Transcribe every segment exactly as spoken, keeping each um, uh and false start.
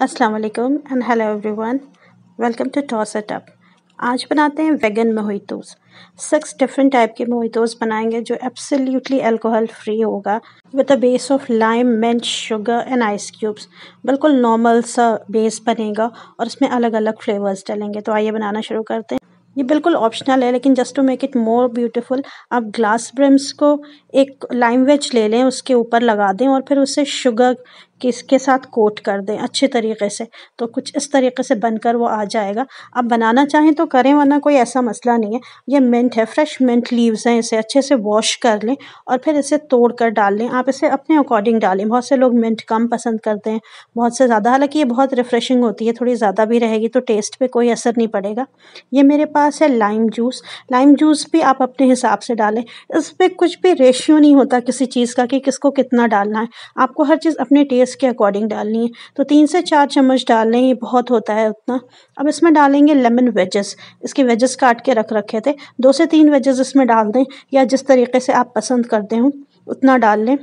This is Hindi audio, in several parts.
अस्सलाम वालेकुम and hello everyone, welcome to toss it up. आज बनाते हैं vegan mojitos. Six different type के मोहितोस बनाएंगे जो एब्सोल्युटली अल्कोहल फ्री होगा with a base of lime, mint, sugar and ice cubes. बिल्कुल नॉर्मल सा बेस बनेगा और इसमें अलग अलग फ्लेवर्स डालेंगे। तो आइए बनाना शुरू करते हैं। ये बिल्कुल ऑप्शनल है, लेकिन just to make it more beautiful आप ग्लास ब्रिम्स को एक लाइम वेज ले लें, उसके ऊपर लगा दें और फिर उसे शुगर किसके साथ कोट कर दें अच्छे तरीके से। तो कुछ इस तरीके से बनकर वो आ जाएगा। आप बनाना चाहें तो करें, वरना कोई ऐसा मसला नहीं है। ये मिंट है, फ्रेश मिंट लीव्स हैं, इसे अच्छे से वॉश कर लें और फिर इसे तोड़ कर डाल लें। आप इसे अपने अकॉर्डिंग डालें। बहुत से लोग मिंट कम पसंद करते हैं, बहुत से ज़्यादा। हालांकि ये बहुत रिफ़्रेशिंग होती है, थोड़ी ज़्यादा भी रहेगी तो टेस्ट पर कोई असर नहीं पड़ेगा। ये मेरे पास है लाइम जूस। लाइम जूस भी आप अपने हिसाब से डालें। इस पर कुछ भी रेशियो नहीं होता किसी चीज़ का कि किसको कितना डालना है। आपको हर चीज़ अपने टेस्ट के अकॉर्डिंग डालनी है। तो तीन से चार चम्मच डालने ये बहुत होता है उतना। अब इसमें डालेंगे लेमन वेजेस। इसके वेजेस काट के रख रखे थे, दो से तीन वेजेस इसमें डाल दें या जिस तरीके से आप पसंद करते हो उतना डाल लें।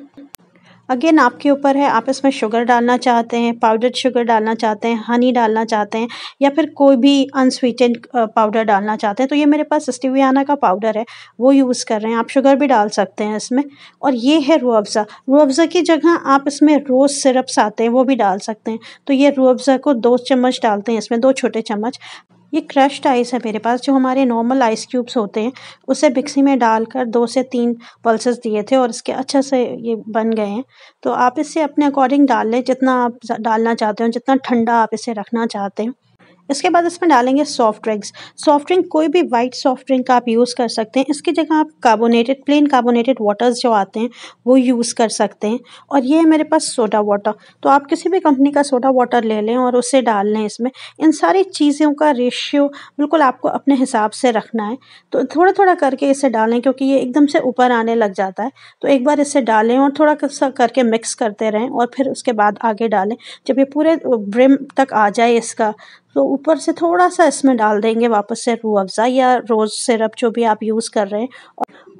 अगेन आपके ऊपर है, आप इसमें शुगर डालना चाहते हैं, पाउडर्ड शुगर डालना चाहते हैं, हनी डालना चाहते हैं या फिर कोई भी अनस्वीटेंड पाउडर डालना चाहते हैं। तो ये मेरे पास स्टीवियाना का पाउडर है, वो यूज़ कर रहे हैं। आप शुगर भी डाल सकते हैं इसमें। और ये है रूहअफ़ज़ा। रूहअफ़ज़ा की जगह आप इसमें रोज़ सिरप्स आते हैं वो भी डाल सकते हैं। तो ये रूहअफ़ज़ा को दो चम्मच डालते हैं इसमें, दो छोटे चम्मच। ये क्रश्ड आइस है मेरे पास, जो हमारे नॉर्मल आइस क्यूब्स होते हैं उसे मिक्सी में डालकर दो से तीन पल्सेस दिए थे और इसके अच्छे से ये बन गए हैं। तो आप इसे अपने अकॉर्डिंग डाल लें, जितना आप डालना चाहते हो, जितना ठंडा आप इसे रखना चाहते हो। इसके बाद इसमें डालेंगे सॉफ्ट ड्रिंक्स। सॉफ्ट ड्रिंक कोई भी वाइट सॉफ्ट ड्रिंक का आप यूज़ कर सकते हैं। इसकी जगह आप कार्बोनेटेड, प्लेन कार्बोनेटेड वाटर्स जो आते हैं वो यूज़ कर सकते हैं। और ये है मेरे पास सोडा वाटर। तो आप किसी भी कंपनी का सोडा वाटर ले लें और उसे डाल लें इसमें। इन सारी चीज़ों का रेशियो बिल्कुल आपको अपने हिसाब से रखना है। तो थोड़ा थोड़ा करके इसे डालें क्योंकि ये एकदम से ऊपर आने लग जाता है। तो एक बार इसे डालें और थोड़ा सा करके मिक्स करते रहें और फिर उसके बाद आगे डालें। जब ये पूरे ब्रिम तक आ जाए इसका, तो ऊपर से थोड़ा सा इसमें डाल देंगे वापस से रूहअफ़ज़ा या रोज़ सिरप जो भी आप यूज़ कर रहे हैं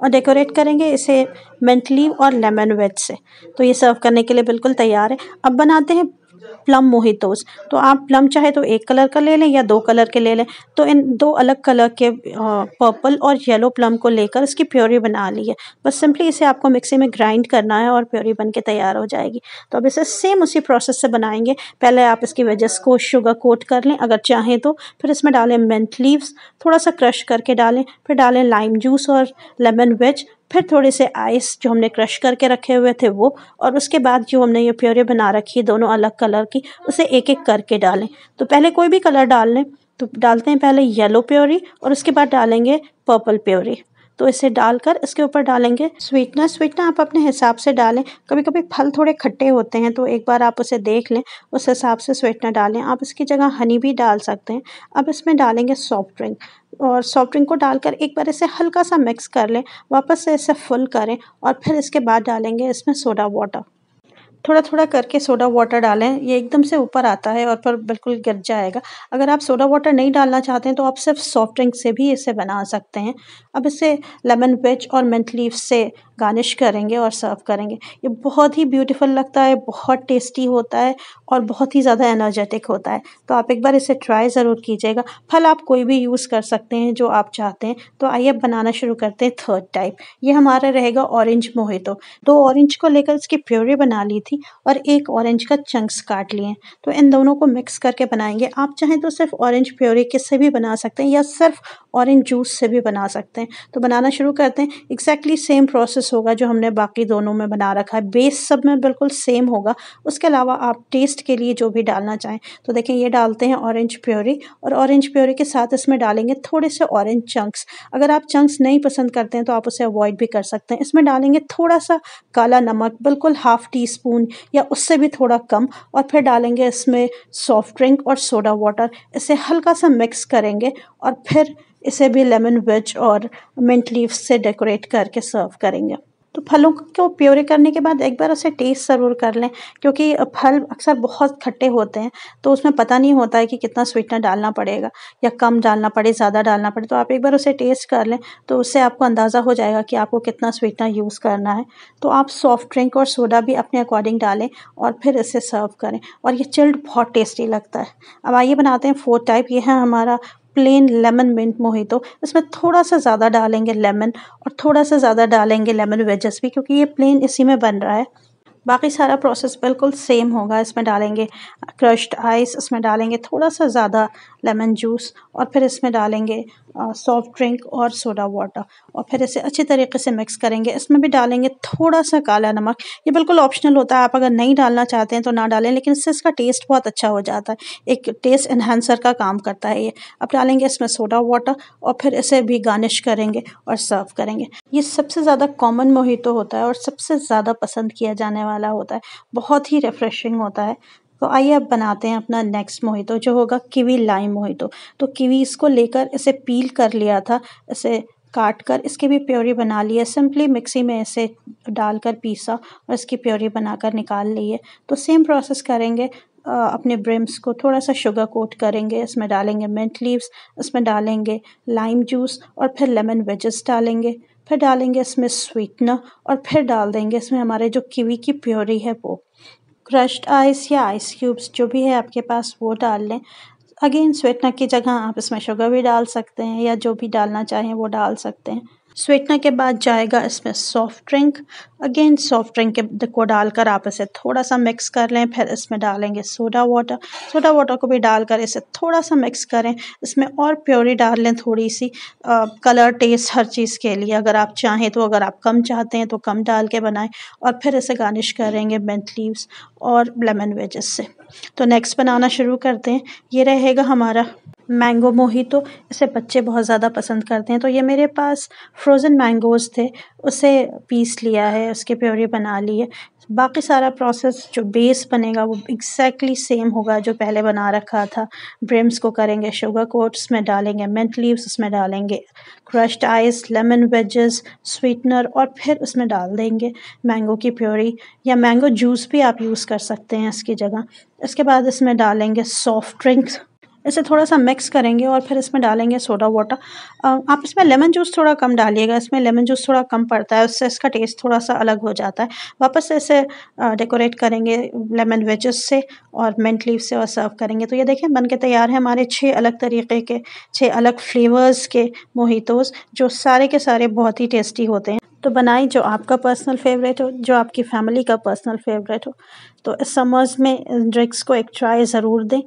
और डेकोरेट करेंगे इसे मिंट लीव और लेमन वेज से। तो ये सर्व करने के लिए बिल्कुल तैयार है। अब बनाते हैं प्लम मोहितोस। तो आप प्लम चाहे तो एक कलर का ले लें या दो कलर के ले लें। तो इन दो अलग कलर के पर्पल और येलो प्लम को लेकर इसकी प्योरी बना ली है। बस सिंपली इसे आपको मिक्सी में ग्राइंड करना है और प्योरी बन के तैयार हो जाएगी। तो अब इसे सेम उसी प्रोसेस से बनाएंगे। पहले आप इसकी वेजेस को शुगर कोट कर लें अगर चाहें तो, फिर इसमें डालें मिंट लीव्स, थोड़ा सा क्रश करके डालें, फिर डालें लाइम जूस और लेमन वेज, फिर थोड़े से आइस जो हमने क्रश करके रखे हुए थे वो, और उसके बाद जो हमने ये प्योरी बना रखी दोनों अलग कलर की उसे एक एक करके डालें। तो पहले कोई भी कलर डाल लें। तो डालते हैं पहले येलो प्योरी और उसके बाद डालेंगे पर्पल प्योरी। तो इसे डालकर इसके ऊपर डालेंगे स्वीटनर। स्वीटनर आप अपने हिसाब से डालें। कभी कभी फल थोड़े खट्टे होते हैं तो एक बार आप उसे देख लें, उस हिसाब से स्वीटनर डालें। आप इसकी जगह हनी भी डाल सकते हैं। अब इसमें डालेंगे सॉफ्ट ड्रिंक और सॉफ्ट ड्रिंक को डालकर एक बार इसे हल्का सा मिक्स कर लें, वापस से इसे फुल करें और फिर इसके बाद डालेंगे इसमें सोडा वाटर। थोड़ा थोड़ा करके सोडा वाटर डालें। ये एकदम से ऊपर आता है और पर बिल्कुल गिर जाएगा। अगर आप सोडा वाटर नहीं डालना चाहते हैं तो आप सिर्फ सॉफ्ट ड्रिंक से भी इसे बना सकते हैं। अब इसे लेमन वेज और मिंट लीफ से गार्निश करेंगे और सर्व करेंगे। ये बहुत ही ब्यूटीफुल लगता है, बहुत टेस्टी होता है और बहुत ही ज़्यादा एनर्जेटिक होता है। तो आप एक बार इसे ट्राई ज़रूर कीजिएगा। फल आप कोई भी यूज़ कर सकते हैं जो आप चाहते हैं। तो आइए बनाना शुरू करते हैं थर्ड टाइप। ये हमारा रहेगा ऑरेंज मोहितो। दो ऑरेंज को लेकर इसकी प्योरी बना ली थी और एक ऑरेंज का चंक्स काट लिए। तो इन दोनों को मिक्स करके बनाएंगे। आप चाहें तो सिर्फ ऑरेंज प्योरी किससे भी बना सकते हैं या सिर्फ ऑरेंज जूस से भी बना सकते हैं। तो बनाना शुरू करते हैं। एग्जैक्टली सेम प्रोसेस होगा जो हमने बाकी दोनों में बना रखा है। बेस सब में बिल्कुल सेम होगा, उसके अलावा आप टेस्ट के लिए जो भी डालना चाहें। तो देखें ये डालते हैं ऑरेंज प्योरी और ऑरेंज प्योरी के साथ इसमें डालेंगे थोड़े से ऑरेंज चंक्स। अगर आप चंक्स नहीं पसंद करते हैं तो आप उसे अवॉइड भी कर सकते हैं। इसमें डालेंगे थोड़ा सा काला नमक, बिल्कुल हाफ टी स्पून या उससे भी थोड़ा कम, और फिर डालेंगे इसमें सॉफ्ट ड्रिंक और सोडा वाटर। इसे हल्का सा मिक्स करेंगे और फिर इसे भी लेमन वेज और मिंट लीव्स से डेकोरेट करके सर्व करेंगे। तो फलों को प्योरे करने के बाद एक बार उसे टेस्ट ज़रूर कर लें, क्योंकि फल अक्सर बहुत खट्टे होते हैं तो उसमें पता नहीं होता है कि कितना स्वीटनर डालना पड़ेगा या कम डालना पड़े, ज़्यादा डालना पड़े। तो आप एक बार उसे टेस्ट कर लें तो उससे आपको अंदाज़ा हो जाएगा कि आपको कितना स्वीटनर यूज़ करना है। तो आप सॉफ्ट ड्रिंक और सोडा भी अपने अकॉर्डिंग डालें और फिर इसे सर्व करें, और ये चिल्ड बहुत टेस्टी लगता है। अब आइए बनाते हैं फोर्थ टाइप। ये है हमारा प्लेन लेमन मिंट मोहितो। इसमें थोड़ा सा ज़्यादा डालेंगे लेमन और थोड़ा सा ज़्यादा डालेंगे लेमन वेजेस भी, क्योंकि ये प्लेन इसी में बन रहा है। बाकी सारा प्रोसेस बिल्कुल सेम होगा। इसमें डालेंगे क्रश्ड आइस, इसमें डालेंगे थोड़ा सा ज़्यादा लेमन जूस और फिर इसमें डालेंगे सॉफ्ट ड्रिंक और सोडा वाटर, और फिर इसे अच्छे तरीके से मिक्स करेंगे। इसमें भी डालेंगे थोड़ा सा काला नमक। ये बिल्कुल ऑप्शनल होता है, आप अगर नहीं डालना चाहते हैं तो ना डालें, लेकिन इससे इसका टेस्ट बहुत अच्छा हो जाता है। एक टेस्ट इन्हांसर का काम करता है ये। अब डालेंगे इसमें सोडा वाटर और फिर इसे भी गार्निश करेंगे और सर्व करेंगे। ये सबसे ज़्यादा कॉमन मोहितो होता है और सबसे ज़्यादा पसंद किया जाने वाला होता है, बहुत ही रिफ्रेशिंग होता है। तो आइए अब बनाते हैं अपना नेक्स्ट मोहितो, जो होगा कीवी लाइम मोहितो। तो कीवी इसको लेकर इसे पील कर लिया था, इसे काट कर इसकी भी प्योरी बना ली है। सिंपली मिक्सी में इसे डालकर पीसा और इसकी प्योरी बनाकर निकाल ली है। तो सेम प्रोसेस करेंगे, अपने ब्रिम्स को थोड़ा सा शुगर कोट करेंगे, इसमें डालेंगे मिंट लीव्स, इसमें डालेंगे लाइम जूस और फिर लेमन वेजेस डालेंगे, फिर डालेंगे इसमें स्वीटनर और फिर डाल देंगे इसमें हमारे जो कीवी की प्योरी है वो। क्रश्ड आइस या आइस क्यूब्स जो भी है आपके पास वो डाल लें। अगेन स्वीटनर की जगह आप इसमें शुगर भी डाल सकते हैं या जो भी डालना चाहें वो डाल सकते हैं। स्वीटनर के बाद जाएगा इसमें soft drink. Again soft drink के को डालकर आप इसे थोड़ा सा मिक्स कर लें, फिर इसमें डालेंगे सोडा वाटर। सोडा वाटर को भी डालकर इसे थोड़ा सा मिक्स करें, इसमें और प्योरी डाल लें थोड़ी सी, आ, कलर टेस्ट हर चीज़ के लिए। अगर आप चाहें तो, अगर आप कम चाहते हैं तो कम डाल के बनाएं, और फिर इसे गार्निश करेंगे मिंट लीव्स और लेमन वेजेस से। तो नेक्स्ट बनाना शुरू करते हैं। ये रहेगा हमारा मैंगो मोहितो। इसे बच्चे बहुत ज़्यादा पसंद करते हैं। तो ये मेरे पास फ्रोज़न मैंगोज़ थे, उसे पीस लिया है, उसके प्योरी बना ली है। बाकी सारा प्रोसेस जो बेस बनेगा वो एग्जैक्टली सेम होगा जो पहले बना रखा था। ब्रिम्स को करेंगे शुगर कोट्स, में डालेंगे मिंट लीव्स, उसमें डालेंगे crushed ice, lemon wedges, sweetener और फिर उसमें डाल देंगे मैंगो की प्योरी, या मैंगो जूस भी आप यूज़ कर सकते हैं इसकी जगह। इसके बाद इसमें डालेंगे सॉफ्ट ड्रिंक्स, इसे थोड़ा सा मिक्स करेंगे और फिर इसमें डालेंगे सोडा वाटर। आप इसमें लेमन जूस थोड़ा कम डालिएगा, इसमें लेमन जूस थोड़ा कम पड़ता है, उससे इसका टेस्ट थोड़ा सा अलग हो जाता है। वापस से इसे डेकोरेट करेंगे लेमन वेजेस से और मिंट लीव से और सर्व करेंगे। तो ये देखें बन के तैयार है हमारे छः अलग तरीके के, छः अलग फ्लेवर्स के मोहितोस, जो सारे के सारे बहुत ही टेस्टी होते हैं। तो बनाई जो आपका पर्सनल फेवरेट हो, जो आपकी फैमिली का पर्सनल फेवरेट हो। तो इस समर्स में इन ड्रिंक्स को एक ट्राई ज़रूर दें,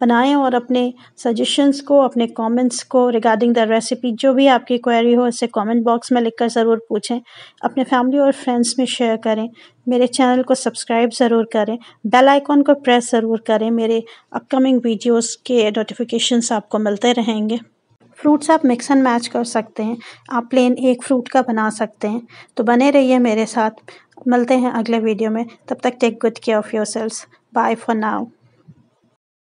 बनाएं, और अपने सजेशंस को, अपने कमेंट्स को रिगार्डिंग द रेसिपी, जो भी आपकी क्वेरी हो इसे कमेंट बॉक्स में लिखकर ज़रूर पूछें। अपने फैमिली और फ्रेंड्स में शेयर करें। मेरे चैनल को सब्सक्राइब ज़रूर करें, बेल आइकॉन को प्रेस ज़रूर करें, मेरे अपकमिंग वीडियोस के नोटिफिकेशंस आपको मिलते रहेंगे। फ्रूट्स आप मिक्स एंड मैच कर सकते हैं, आप प्लेन एक फ्रूट का बना सकते हैं। तो बने रहिए मेरे साथ, मिलते हैं अगले वीडियो में। तब तक take good care of yourselves. Bye for now.